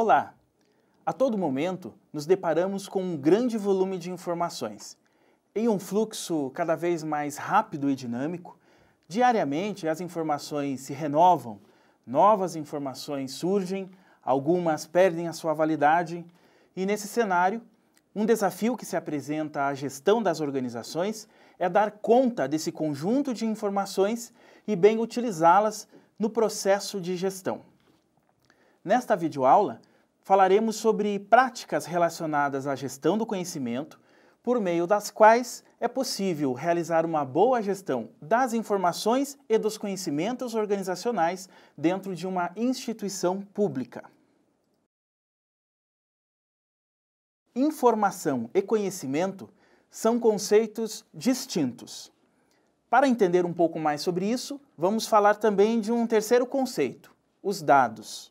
Olá! A todo momento, nos deparamos com um grande volume de informações. Em um fluxo cada vez mais rápido e dinâmico, diariamente as informações se renovam, novas informações surgem, algumas perdem a sua validade e, nesse cenário, um desafio que se apresenta à gestão das organizações é dar conta desse conjunto de informações e bem utilizá-las no processo de gestão. Nesta videoaula, falaremos sobre práticas relacionadas à gestão do conhecimento, por meio das quais é possível realizar uma boa gestão das informações e dos conhecimentos organizacionais dentro de uma instituição pública. Informação e conhecimento são conceitos distintos. Para entender um pouco mais sobre isso, vamos falar também de um terceiro conceito, os dados.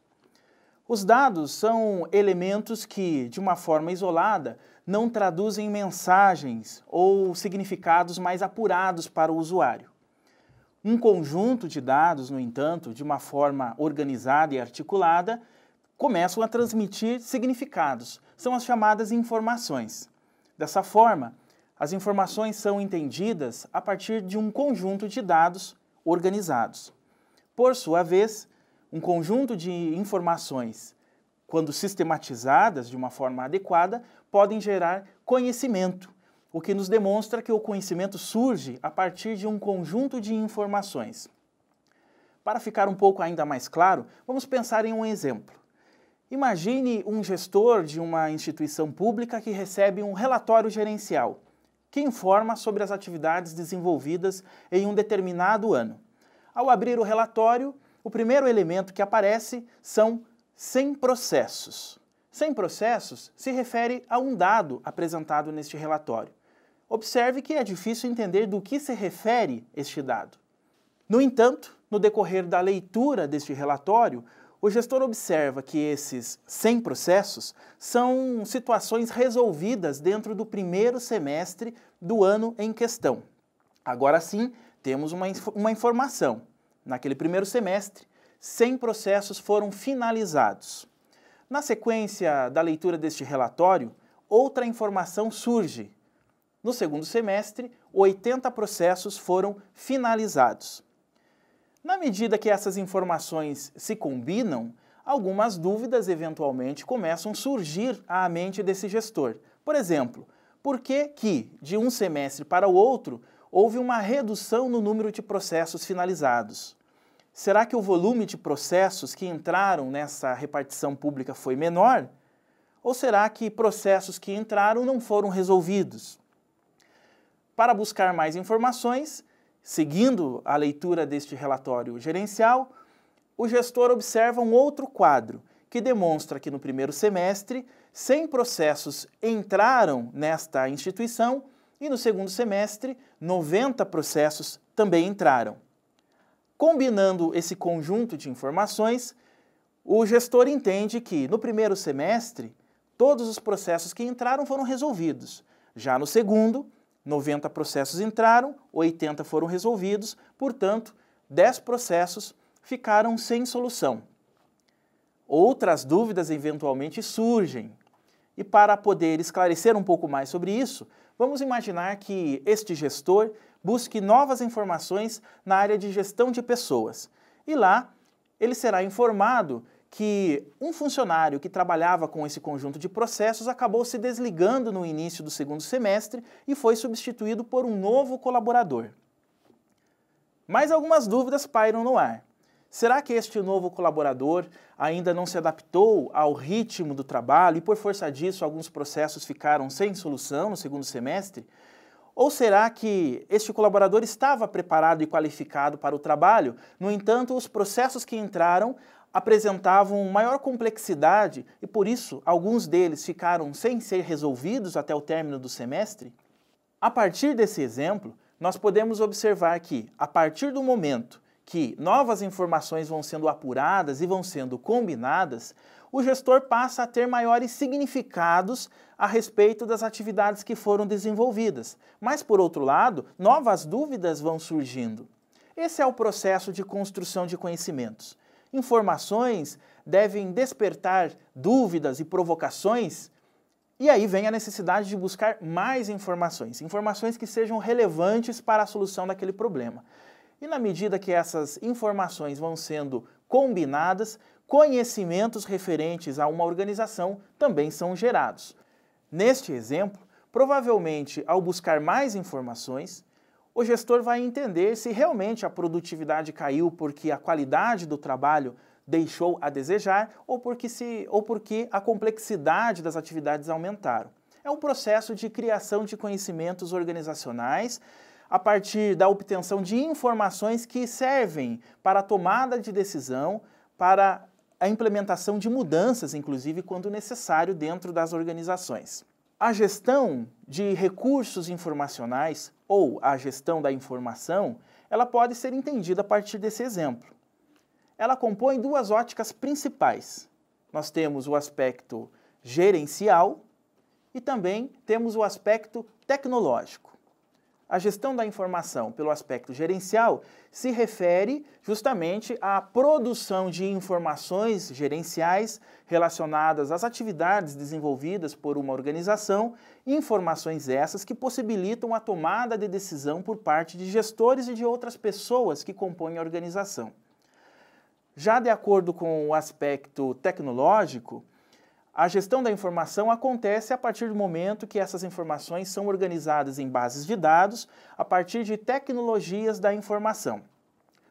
Os dados são elementos que, de uma forma isolada, não traduzem mensagens ou significados mais apurados para o usuário. Um conjunto de dados, no entanto, de uma forma organizada e articulada, começam a transmitir significados, são as chamadas informações. Dessa forma, as informações são entendidas a partir de um conjunto de dados organizados. Por sua vez, um conjunto de informações, quando sistematizadas de uma forma adequada, podem gerar conhecimento, o que nos demonstra que o conhecimento surge a partir de um conjunto de informações. Para ficar um pouco ainda mais claro, vamos pensar em um exemplo. Imagine um gestor de uma instituição pública que recebe um relatório gerencial, que informa sobre as atividades desenvolvidas em um determinado ano. Ao abrir o relatório, o primeiro elemento que aparece são 100 processos. 100 processos se refere a um dado apresentado neste relatório. Observe que é difícil entender do que se refere este dado. No entanto, no decorrer da leitura deste relatório, o gestor observa que esses 100 processos são situações resolvidas dentro do primeiro semestre do ano em questão. Agora sim, temos uma informação. Naquele primeiro semestre, 100 processos foram finalizados. Na sequência da leitura deste relatório, outra informação surge. No segundo semestre, 80 processos foram finalizados. Na medida que essas informações se combinam, algumas dúvidas eventualmente começam a surgir à mente desse gestor. Por exemplo, por que de um semestre para o outro, houve uma redução no número de processos finalizados? Será que o volume de processos que entraram nessa repartição pública foi menor? Ou será que processos que entraram não foram resolvidos? Para buscar mais informações, seguindo a leitura deste relatório gerencial, o gestor observa um outro quadro, que demonstra que no primeiro semestre, 100 processos entraram nesta instituição e no segundo semestre, 90 processos também entraram. Combinando esse conjunto de informações, o gestor entende que, no primeiro semestre, todos os processos que entraram foram resolvidos. Já no segundo, 90 processos entraram, 80 foram resolvidos, portanto, 10 processos ficaram sem solução. Outras dúvidas eventualmente surgem. E para poder esclarecer um pouco mais sobre isso, vamos imaginar que este gestor busque novas informações na área de gestão de pessoas. E lá, ele será informado que um funcionário que trabalhava com esse conjunto de processos acabou se desligando no início do segundo semestre e foi substituído por um novo colaborador. Mas algumas dúvidas pairam no ar. Será que este novo colaborador ainda não se adaptou ao ritmo do trabalho e, por força disso, alguns processos ficaram sem solução no segundo semestre? Ou será que este colaborador estava preparado e qualificado para o trabalho? No entanto, os processos que entraram apresentavam maior complexidade e, por isso, alguns deles ficaram sem ser resolvidos até o término do semestre? A partir desse exemplo, nós podemos observar que, a partir do momento que novas informações vão sendo apuradas e vão sendo combinadas, o gestor passa a ter maiores significados a respeito das atividades que foram desenvolvidas. Mas, por outro lado, novas dúvidas vão surgindo. Esse é o processo de construção de conhecimentos, informações devem despertar dúvidas e provocações, e aí vem a necessidade de buscar mais informações, informações que sejam relevantes para a solução daquele problema. E na medida que essas informações vão sendo combinadas, conhecimentos referentes a uma organização também são gerados. Neste exemplo, provavelmente ao buscar mais informações, o gestor vai entender se realmente a produtividade caiu porque a qualidade do trabalho deixou a desejar ou porque a complexidade das atividades aumentaram. É um processo de criação de conhecimentos organizacionais a partir da obtenção de informações que servem para a tomada de decisão, para a implementação de mudanças, inclusive quando necessário, dentro das organizações. A gestão de recursos informacionais ou a gestão da informação, ela pode ser entendida a partir desse exemplo. Ela compõe duas óticas principais. Nós temos o aspecto gerencial e também temos o aspecto tecnológico. A gestão da informação pelo aspecto gerencial se refere justamente à produção de informações gerenciais relacionadas às atividades desenvolvidas por uma organização, informações essas que possibilitam a tomada de decisão por parte de gestores e de outras pessoas que compõem a organização. Já de acordo com o aspecto tecnológico, a gestão da informação acontece a partir do momento que essas informações são organizadas em bases de dados, a partir de tecnologias da informação.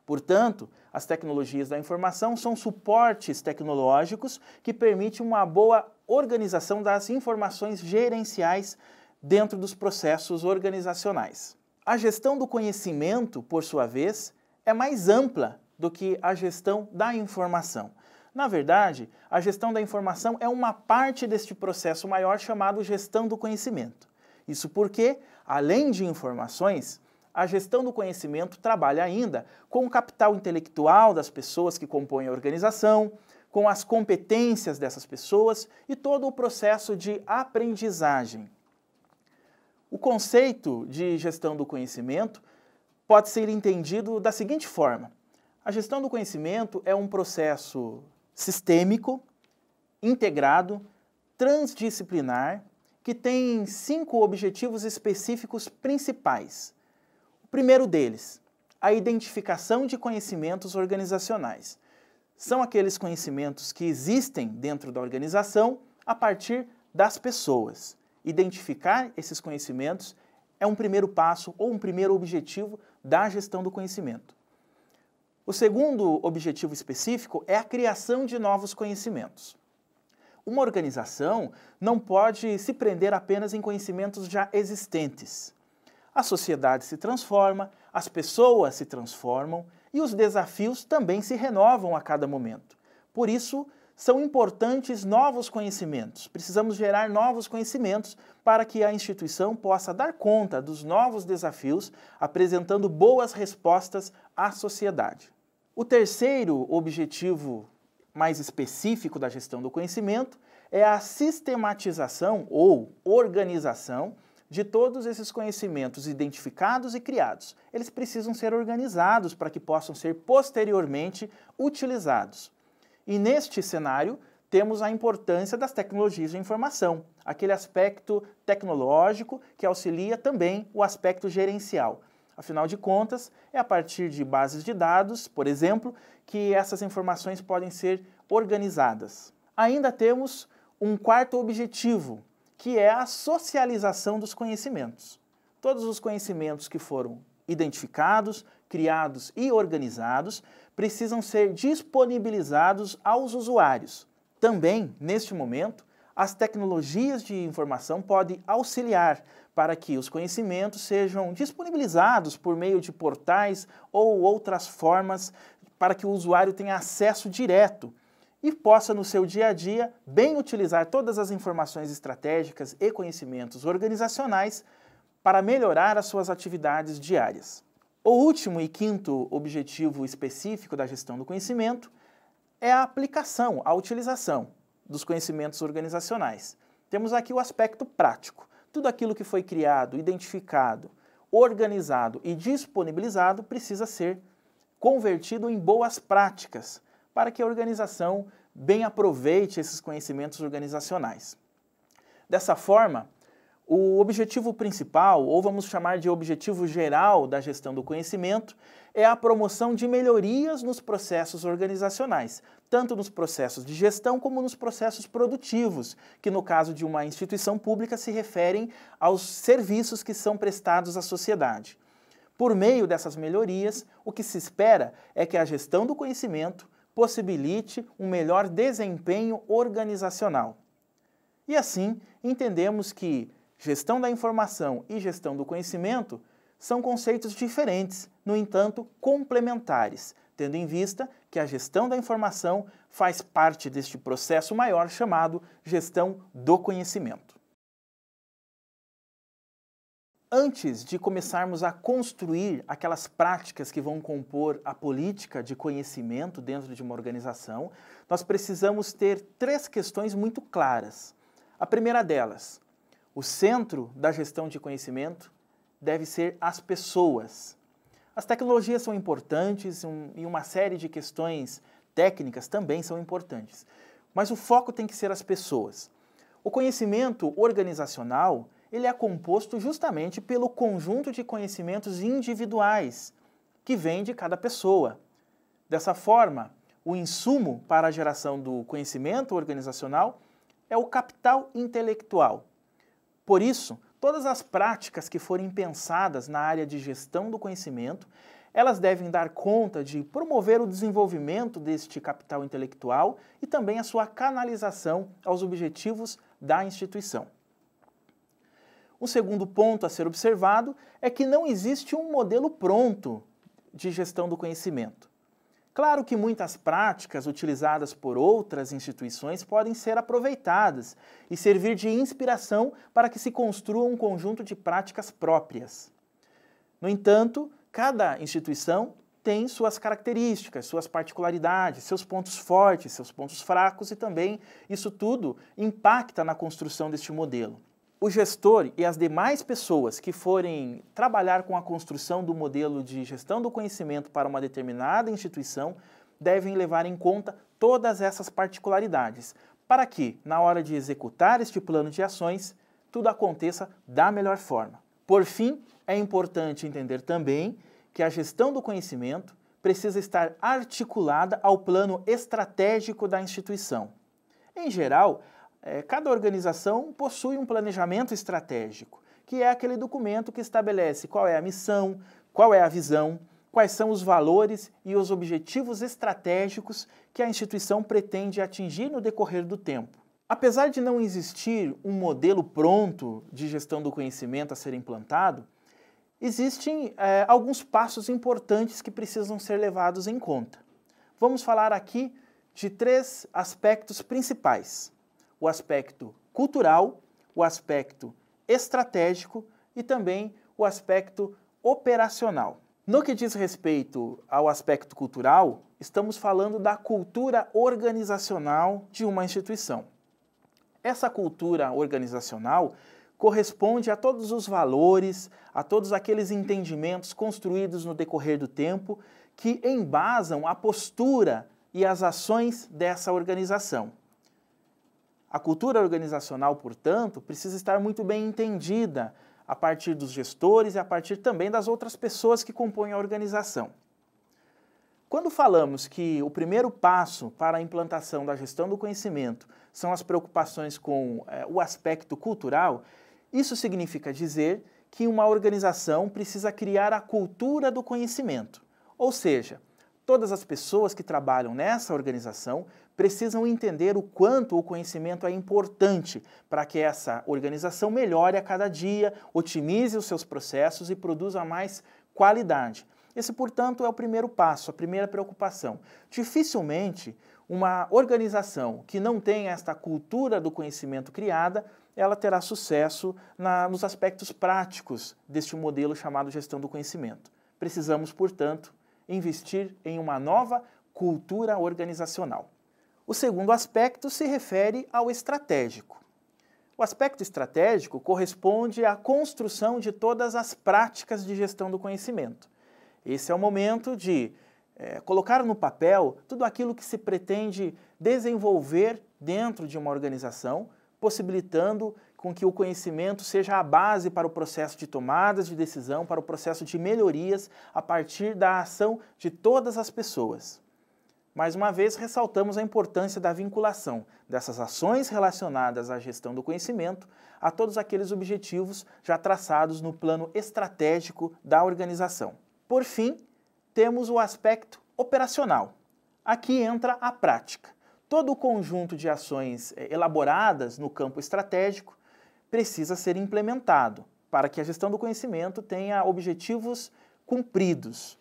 Portanto, as tecnologias da informação são suportes tecnológicos que permitem uma boa organização das informações gerenciais dentro dos processos organizacionais. A gestão do conhecimento, por sua vez, é mais ampla do que a gestão da informação. Na verdade, a gestão da informação é uma parte deste processo maior chamado gestão do conhecimento. Isso porque, além de informações, a gestão do conhecimento trabalha ainda com o capital intelectual das pessoas que compõem a organização, com as competências dessas pessoas e todo o processo de aprendizagem. O conceito de gestão do conhecimento pode ser entendido da seguinte forma: a gestão do conhecimento é um processo sistêmico, integrado, transdisciplinar, que tem 5 objetivos específicos principais. O primeiro deles, a identificação de conhecimentos organizacionais. São aqueles conhecimentos que existem dentro da organização a partir das pessoas. Identificar esses conhecimentos é um primeiro passo ou um primeiro objetivo da gestão do conhecimento. O segundo objetivo específico é a criação de novos conhecimentos. Uma organização não pode se prender apenas em conhecimentos já existentes. A sociedade se transforma, as pessoas se transformam e os desafios também se renovam a cada momento. Por isso, são importantes novos conhecimentos. Precisamos gerar novos conhecimentos para que a instituição possa dar conta dos novos desafios, apresentando boas respostas à sociedade. O terceiro objetivo mais específico da gestão do conhecimento é a sistematização ou organização de todos esses conhecimentos identificados e criados. Eles precisam ser organizados para que possam ser posteriormente utilizados. E neste cenário, temos a importância das tecnologias de informação, aquele aspecto tecnológico que auxilia também o aspecto gerencial. Afinal de contas, é a partir de bases de dados, por exemplo, que essas informações podem ser organizadas. Ainda temos um quarto objetivo, que é a socialização dos conhecimentos. Todos os conhecimentos que foram identificados, criados e organizados precisam ser disponibilizados aos usuários. Também, neste momento, as tecnologias de informação podem auxiliar para que os conhecimentos sejam disponibilizados por meio de portais ou outras formas para que o usuário tenha acesso direto e possa, no seu dia a dia, bem utilizar todas as informações estratégicas e conhecimentos organizacionais para melhorar as suas atividades diárias. O último e quinto objetivo específico da gestão do conhecimento é a aplicação, a utilização dos conhecimentos organizacionais. Temos aqui o aspecto prático. Tudo aquilo que foi criado, identificado, organizado e disponibilizado precisa ser convertido em boas práticas para que a organização bem aproveite esses conhecimentos organizacionais. Dessa forma, o objetivo principal, ou vamos chamar de objetivo geral da gestão do conhecimento, é a promoção de melhorias nos processos organizacionais, tanto nos processos de gestão como nos processos produtivos, que no caso de uma instituição pública se referem aos serviços que são prestados à sociedade. Por meio dessas melhorias, o que se espera é que a gestão do conhecimento possibilite um melhor desempenho organizacional. E assim, entendemos que gestão da informação e gestão do conhecimento são conceitos diferentes, no entanto, complementares, tendo em vista que a gestão da informação faz parte deste processo maior chamado gestão do conhecimento. Antes de começarmos a construir aquelas práticas que vão compor a política de conhecimento dentro de uma organização, nós precisamos ter três questões muito claras. A primeira delas: o centro da gestão de conhecimento deve ser as pessoas. As tecnologias são importantes e uma série de questões técnicas também são importantes, mas o foco tem que ser as pessoas. O conhecimento organizacional, ele é composto justamente pelo conjunto de conhecimentos individuais que vem de cada pessoa. Dessa forma, o insumo para a geração do conhecimento organizacional é o capital intelectual. Por isso, todas as práticas que forem pensadas na área de gestão do conhecimento, elas devem dar conta de promover o desenvolvimento deste capital intelectual e também a sua canalização aos objetivos da instituição. Um segundo ponto a ser observado é que não existe um modelo pronto de gestão do conhecimento. Claro que muitas práticas utilizadas por outras instituições podem ser aproveitadas e servir de inspiração para que se construa um conjunto de práticas próprias. No entanto, cada instituição tem suas características, suas particularidades, seus pontos fortes, seus pontos fracos e também isso tudo impacta na construção deste modelo. O gestor e as demais pessoas que forem trabalhar com a construção do modelo de gestão do conhecimento para uma determinada instituição devem levar em conta todas essas particularidades, para que, na hora de executar este plano de ações, tudo aconteça da melhor forma. Por fim, é importante entender também que a gestão do conhecimento precisa estar articulada ao plano estratégico da instituição. Em geral, cada organização possui um planejamento estratégico, que é aquele documento que estabelece qual é a missão, qual é a visão, quais são os valores e os objetivos estratégicos que a instituição pretende atingir no decorrer do tempo. Apesar de não existir um modelo pronto de gestão do conhecimento a ser implantado, existem alguns passos importantes que precisam ser levados em conta. Vamos falar aqui de três aspectos principais: o aspecto cultural, o aspecto estratégico e também o aspecto operacional. No que diz respeito ao aspecto cultural, estamos falando da cultura organizacional de uma instituição. Essa cultura organizacional corresponde a todos os valores, a todos aqueles entendimentos construídos no decorrer do tempo que embasam a postura e as ações dessa organização. A cultura organizacional, portanto, precisa estar muito bem entendida a partir dos gestores e a partir também das outras pessoas que compõem a organização. Quando falamos que o primeiro passo para a implantação da gestão do conhecimento são as preocupações com o aspecto cultural, isso significa dizer que uma organização precisa criar a cultura do conhecimento, ou seja, todas as pessoas que trabalham nessa organização precisam entender o quanto o conhecimento é importante para que essa organização melhore a cada dia, otimize os seus processos e produza mais qualidade. Esse, portanto, é o primeiro passo, a primeira preocupação. Dificilmente uma organização que não tem esta cultura do conhecimento criada, ela terá sucesso nos aspectos práticos deste modelo chamado gestão do conhecimento. Precisamos, portanto, investir em uma nova cultura organizacional. O segundo aspecto se refere ao estratégico. O aspecto estratégico corresponde à construção de todas as práticas de gestão do conhecimento. Esse é o momento de colocar no papel tudo aquilo que se pretende desenvolver dentro de uma organização, possibilitando com que o conhecimento seja a base para o processo de tomadas de decisão, para o processo de melhorias a partir da ação de todas as pessoas. Mais uma vez, ressaltamos a importância da vinculação dessas ações relacionadas à gestão do conhecimento a todos aqueles objetivos já traçados no plano estratégico da organização. Por fim, temos o aspecto operacional. Aqui entra a prática. Todo o conjunto de ações elaboradas no campo estratégico precisa ser implementado para que a gestão do conhecimento tenha objetivos cumpridos.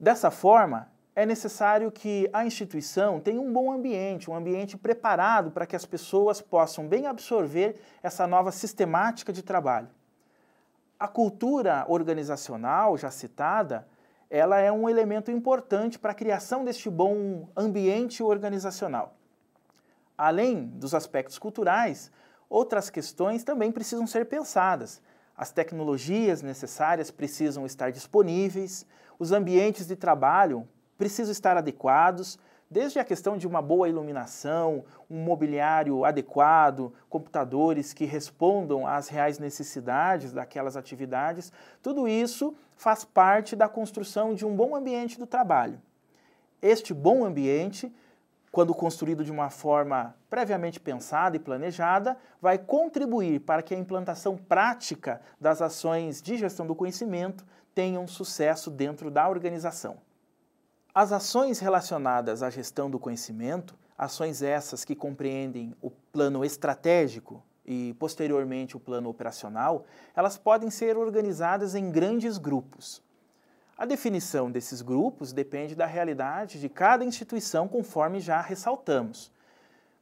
Dessa forma, é necessário que a instituição tenha um bom ambiente, um ambiente preparado para que as pessoas possam bem absorver essa nova sistemática de trabalho. A cultura organizacional, já citada, ela é um elemento importante para a criação deste bom ambiente organizacional. Além dos aspectos culturais, outras questões também precisam ser pensadas. As tecnologias necessárias precisam estar disponíveis, os ambientes de trabalho precisam estar adequados, desde a questão de uma boa iluminação, um mobiliário adequado, computadores que respondam às reais necessidades daquelas atividades, tudo isso faz parte da construção de um bom ambiente do trabalho. Este bom ambiente, quando construído de uma forma previamente pensada e planejada, vai contribuir para que a implantação prática das ações de gestão do conhecimento tenha um sucesso dentro da organização. As ações relacionadas à gestão do conhecimento, ações essas que compreendem o plano estratégico e, posteriormente, o plano operacional, elas podem ser organizadas em grandes grupos. A definição desses grupos depende da realidade de cada instituição, conforme já ressaltamos.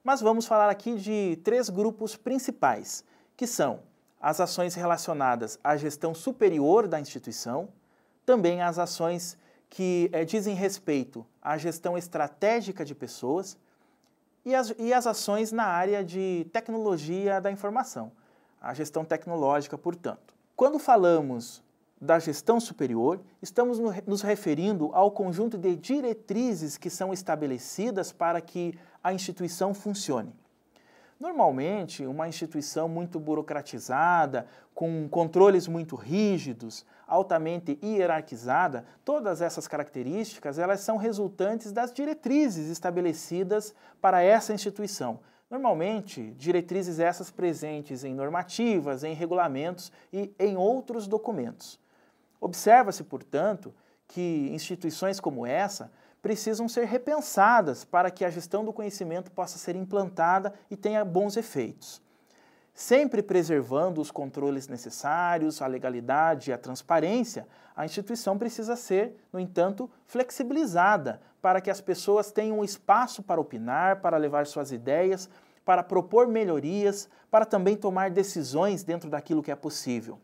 Mas vamos falar aqui de três grupos principais, que são as ações relacionadas à gestão superior da instituição, também as ações que dizem respeito à gestão estratégica de pessoas e as ações na área de tecnologia da informação, a gestão tecnológica, portanto. Quando falamos da gestão superior, estamos nos referindo ao conjunto de diretrizes que são estabelecidas para que a instituição funcione. Normalmente, uma instituição muito burocratizada, com controles muito rígidos, altamente hierarquizada, todas essas características, elas são resultantes das diretrizes estabelecidas para essa instituição. Normalmente, diretrizes essas presentes em normativas, em regulamentos e em outros documentos. Observa-se, portanto, que instituições como essa precisam ser repensadas para que a gestão do conhecimento possa ser implantada e tenha bons efeitos. Sempre preservando os controles necessários, a legalidade e a transparência, a instituição precisa ser, no entanto, flexibilizada para que as pessoas tenham espaço para opinar, para levar suas ideias, para propor melhorias, para também tomar decisões dentro daquilo que é possível.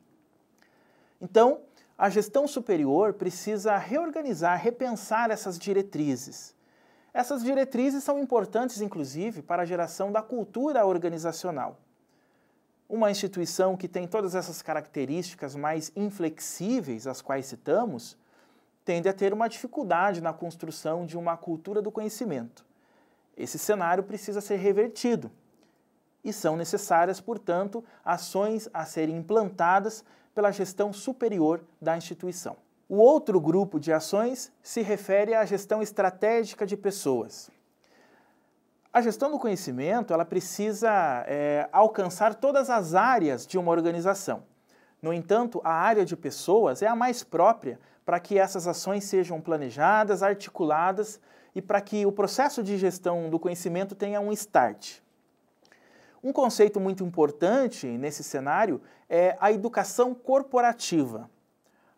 Então, a gestão superior precisa reorganizar, repensar essas diretrizes. Essas diretrizes são importantes, inclusive, para a geração da cultura organizacional. Uma instituição que tem todas essas características mais inflexíveis, as quais citamos, tende a ter uma dificuldade na construção de uma cultura do conhecimento. Esse cenário precisa ser revertido. E são necessárias, portanto, ações a serem implantadas pela gestão superior da instituição. O outro grupo de ações se refere à gestão estratégica de pessoas. A gestão do conhecimento, ela precisa alcançar todas as áreas de uma organização. No entanto, a área de pessoas é a mais própria para que essas ações sejam planejadas, articuladas e para que o processo de gestão do conhecimento tenha um start. Um conceito muito importante nesse cenário é a educação corporativa.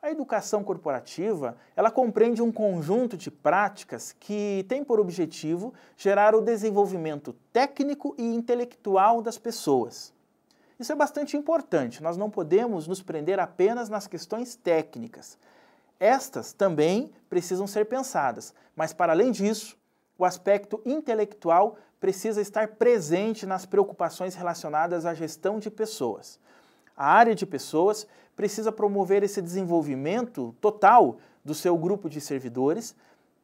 A educação corporativa, ela compreende um conjunto de práticas que tem por objetivo gerar o desenvolvimento técnico e intelectual das pessoas. Isso é bastante importante, nós não podemos nos prender apenas nas questões técnicas. Estas também precisam ser pensadas, mas para além disso, o aspecto intelectual precisa estar presente nas preocupações relacionadas à gestão de pessoas. A área de pessoas precisa promover esse desenvolvimento total do seu grupo de servidores,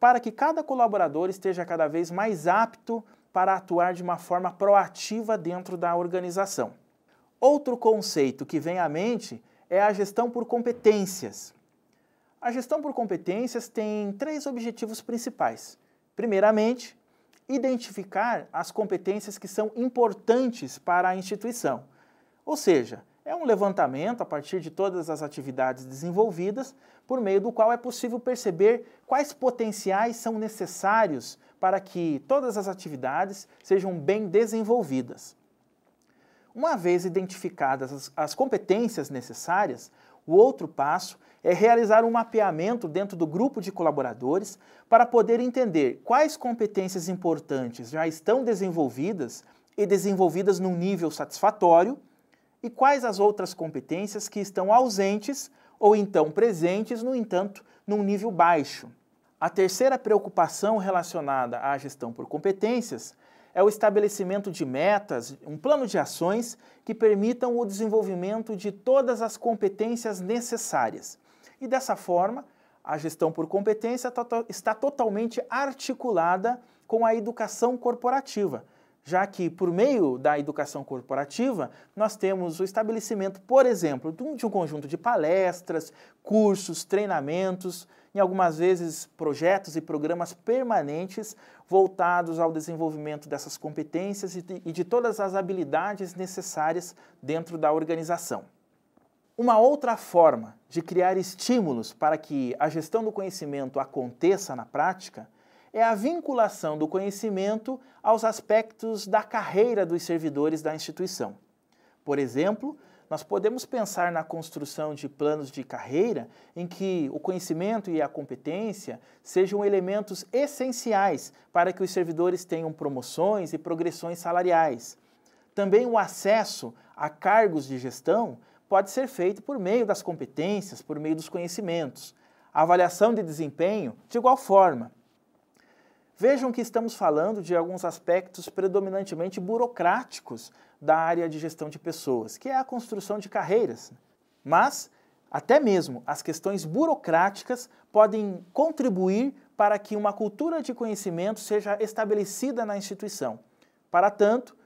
para que cada colaborador esteja cada vez mais apto para atuar de uma forma proativa dentro da organização. Outro conceito que vem à mente é a gestão por competências. A gestão por competências tem três objetivos principais. Primeiramente, identificar as competências que são importantes para a instituição, ou seja, é um levantamento a partir de todas as atividades desenvolvidas, por meio do qual é possível perceber quais potenciais são necessários para que todas as atividades sejam bem desenvolvidas. Uma vez identificadas as competências necessárias, o outro passo é realizar um mapeamento dentro do grupo de colaboradores para poder entender quais competências importantes já estão desenvolvidas e desenvolvidas num nível satisfatório, e quais as outras competências que estão ausentes ou então presentes, no entanto, num nível baixo. A terceira preocupação relacionada à gestão por competências é o estabelecimento de metas, um plano de ações que permitam o desenvolvimento de todas as competências necessárias. E dessa forma, a gestão por competência está totalmente articulada com a educação corporativa, já que, por meio da educação corporativa, nós temos o estabelecimento, por exemplo, de um conjunto de palestras, cursos, treinamentos, e algumas vezes projetos e programas permanentes voltados ao desenvolvimento dessas competências e de todas as habilidades necessárias dentro da organização. Uma outra forma de criar estímulos para que a gestão do conhecimento aconteça na prática é a vinculação do conhecimento aos aspectos da carreira dos servidores da instituição. Por exemplo, nós podemos pensar na construção de planos de carreira em que o conhecimento e a competência sejam elementos essenciais para que os servidores tenham promoções e progressões salariais. Também o acesso a cargos de gestão pode ser feito por meio das competências, por meio dos conhecimentos. A avaliação de desempenho, de igual forma. Vejam que estamos falando de alguns aspectos predominantemente burocráticos da área de gestão de pessoas, que é a construção de carreiras. Mas, até mesmo, as questões burocráticas podem contribuir para que uma cultura de conhecimento seja estabelecida na instituição. Para tanto,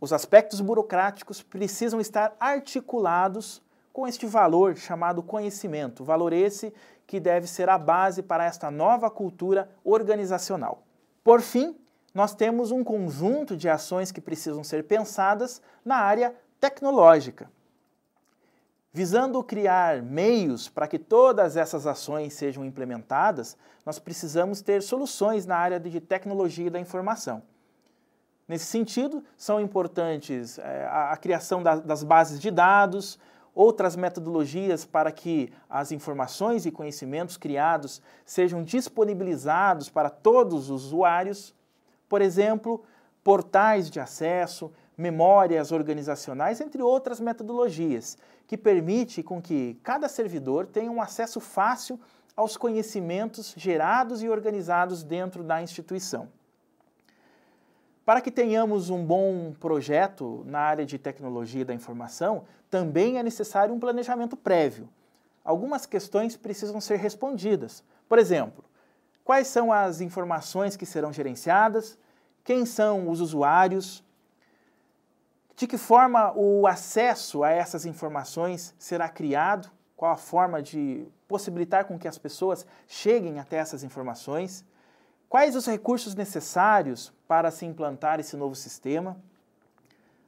os aspectos burocráticos precisam estar articulados com este valor chamado conhecimento, valor esse que deve ser a base para esta nova cultura organizacional. Por fim, nós temos um conjunto de ações que precisam ser pensadas na área tecnológica, visando criar meios para que todas essas ações sejam implementadas. Nós precisamos ter soluções na área de tecnologia e da informação. Nesse sentido, são importantes a criação das bases de dados, outras metodologias para que as informações e conhecimentos criados sejam disponibilizados para todos os usuários, por exemplo, portais de acesso, memórias organizacionais, entre outras metodologias, que permite com que cada servidor tenha um acesso fácil aos conhecimentos gerados e organizados dentro da instituição. Para que tenhamos um bom projeto na área de tecnologia da informação, também é necessário um planejamento prévio. Algumas questões precisam ser respondidas. Por exemplo, quais são as informações que serão gerenciadas? Quem são os usuários? De que forma o acesso a essas informações será criado? Qual a forma de possibilitar com que as pessoas cheguem até essas informações? Quais os recursos necessários para se implantar esse novo sistema?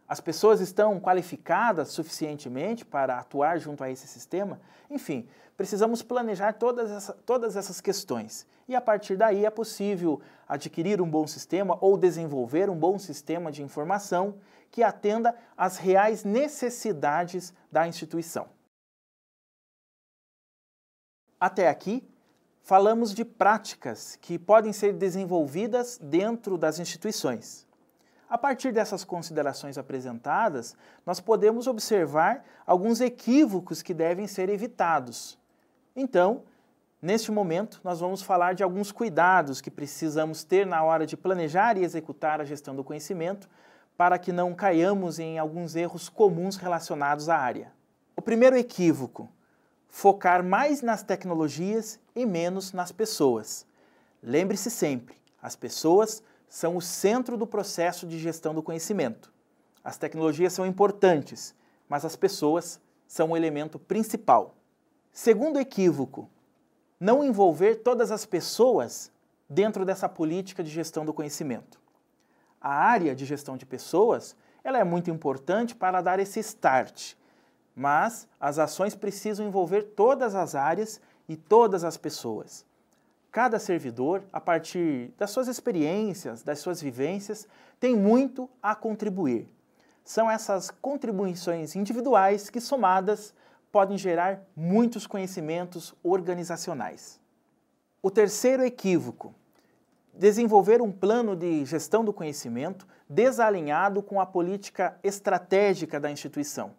As pessoas estão qualificadas suficientemente para atuar junto a esse sistema? Enfim, precisamos planejar todas essas questões. E a partir daí é possível adquirir um bom sistema ou desenvolver um bom sistema de informação que atenda às reais necessidades da instituição. Até aqui, falamos de práticas que podem ser desenvolvidas dentro das instituições. A partir dessas considerações apresentadas, nós podemos observar alguns equívocos que devem ser evitados. Então, neste momento, nós vamos falar de alguns cuidados que precisamos ter na hora de planejar e executar a gestão do conhecimento, para que não caiamos em alguns erros comuns relacionados à área. O primeiro equívoco: focar mais nas tecnologias e menos nas pessoas. Lembre-se sempre, as pessoas são o centro do processo de gestão do conhecimento. As tecnologias são importantes, mas as pessoas são o elemento principal. Segundo equívoco, não envolver todas as pessoas dentro dessa política de gestão do conhecimento. A área de gestão de pessoas, ela é muito importante para dar esse start, mas as ações precisam envolver todas as áreas e todas as pessoas. Cada servidor, a partir das suas experiências, das suas vivências, tem muito a contribuir. São essas contribuições individuais que, somadas, podem gerar muitos conhecimentos organizacionais. O terceiro equívoco, desenvolver um plano de gestão do conhecimento desalinhado com a política estratégica da instituição.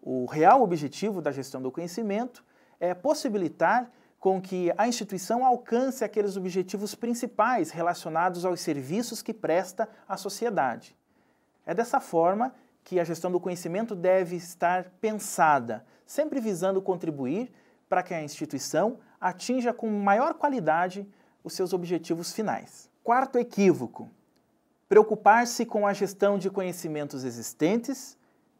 O real objetivo da gestão do conhecimento é possibilitar com que a instituição alcance aqueles objetivos principais relacionados aos serviços que presta à sociedade. É dessa forma que a gestão do conhecimento deve estar pensada, sempre visando contribuir para que a instituição atinja com maior qualidade os seus objetivos finais. Quarto equívoco, preocupar-se com a gestão de conhecimentos existentes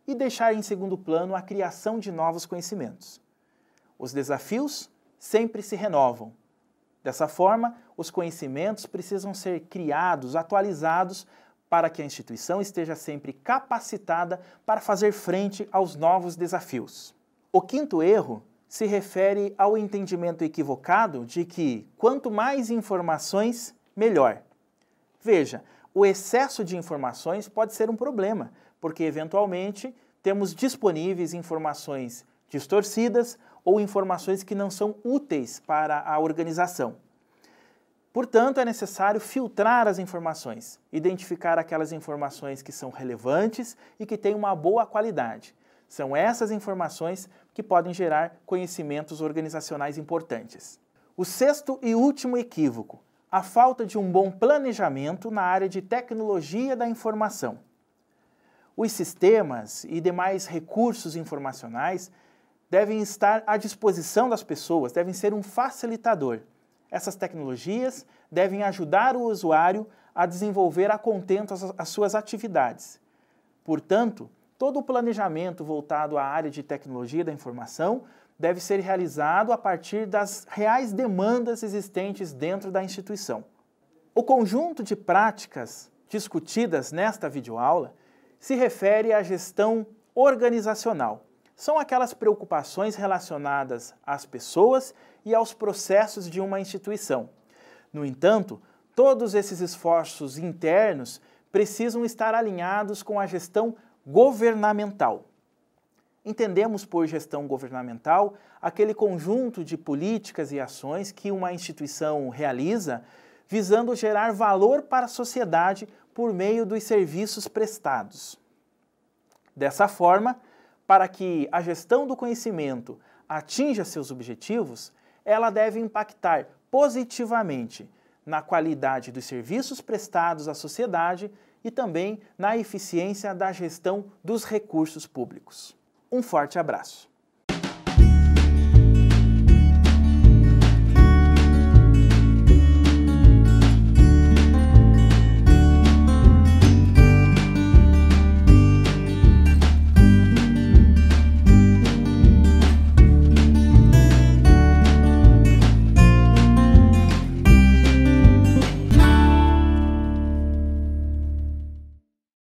e deixar em segundo plano a criação de novos conhecimentos. Os desafios sempre se renovam. Dessa forma, os conhecimentos precisam ser criados, atualizados, para que a instituição esteja sempre capacitada para fazer frente aos novos desafios. O quinto erro se refere ao entendimento equivocado de que quanto mais informações, melhor. Veja, o excesso de informações pode ser um problema, porque eventualmente temos disponíveis informações distorcidas ou informações que não são úteis para a organização. Portanto, é necessário filtrar as informações, identificar aquelas informações que são relevantes e que têm uma boa qualidade. São essas informações que podem gerar conhecimentos organizacionais importantes. O sexto e último equívoco, a falta de um bom planejamento na área de tecnologia da informação. Os sistemas e demais recursos informacionais devem estar à disposição das pessoas, devem ser um facilitador. Essas tecnologias devem ajudar o usuário a desenvolver a contento as suas atividades. Portanto, todo o planejamento voltado à área de tecnologia da informação deve ser realizado a partir das reais demandas existentes dentro da instituição. O conjunto de práticas discutidas nesta videoaula se refere à gestão organizacional. São aquelas preocupações relacionadas às pessoas e aos processos de uma instituição. No entanto, todos esses esforços internos precisam estar alinhados com a gestão governamental. Entendemos por gestão governamental aquele conjunto de políticas e ações que uma instituição realiza visando gerar valor para a sociedade por meio dos serviços prestados. Dessa forma, para que a gestão do conhecimento atinja seus objetivos, ela deve impactar positivamente na qualidade dos serviços prestados à sociedade e também na eficiência da gestão dos recursos públicos. Um forte abraço!